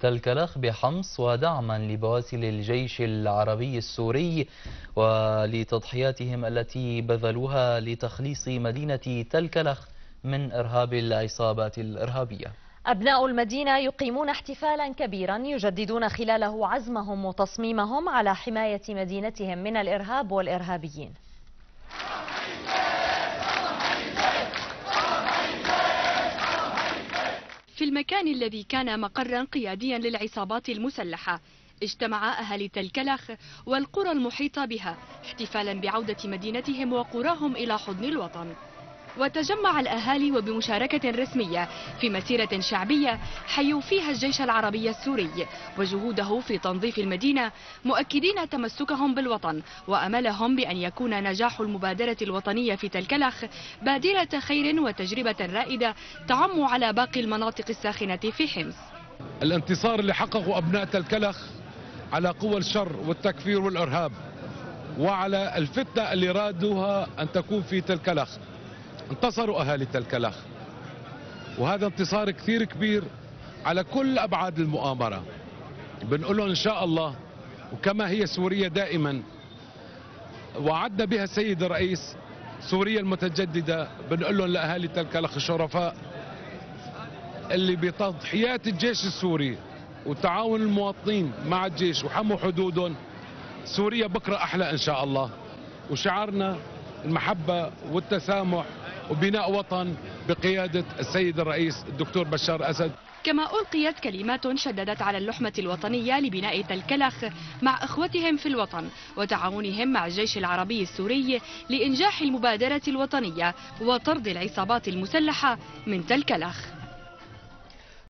تلكلخ بحمص ودعما لبواسل الجيش العربي السوري ولتضحياتهم التي بذلوها لتخليص مدينة تلكلخ من إرهاب العصابات الإرهابية. أبناء المدينة يقيمون احتفالا كبيرا يجددون خلاله عزمهم وتصميمهم على حماية مدينتهم من الإرهاب والإرهابيين. في المكان الذي كان مقرا قياديا للعصابات المسلحة اجتمع أهالي تلكلخ والقرى المحيطة بها احتفالا بعودة مدينتهم وقراهم إلى حضن الوطن. وتجمع الأهالي وبمشاركة رسمية في مسيرة شعبية حيوا فيها الجيش العربي السوري وجهوده في تنظيف المدينة، مؤكدين تمسكهم بالوطن وأملهم بأن يكون نجاح المبادرة الوطنية في تلكلخ بادرة خير وتجربة رائدة تعم على باقي المناطق الساخنة في حمص. الانتصار اللي حققه أبناء تلكلخ على قوى الشر والتكفير والإرهاب وعلى الفتنة اللي رادوها أن تكون في تلكلخ، انتصروا أهالي تلكلخ، وهذا انتصار كثير كبير على كل أبعاد المؤامرة. بنقول لهم إن شاء الله، وكما هي سوريا دائما وعدنا بها السيد الرئيس سوريا المتجددة، بنقول لهم لأهالي تلكلخ الشرفاء اللي بتضحيات الجيش السوري وتعاون المواطنين مع الجيش وحموا حدودهم، سوريا بكرة أحلى إن شاء الله. وشعارنا المحبة والتسامح وبناء وطن بقيادة السيد الرئيس الدكتور بشار اسد. كما ألقيت كلمات شددت على اللحمة الوطنية لبناء تلكلخ مع اخوتهم في الوطن وتعاونهم مع الجيش العربي السوري لإنجاح المبادرة الوطنية وطرد العصابات المسلحة من تلكلخ.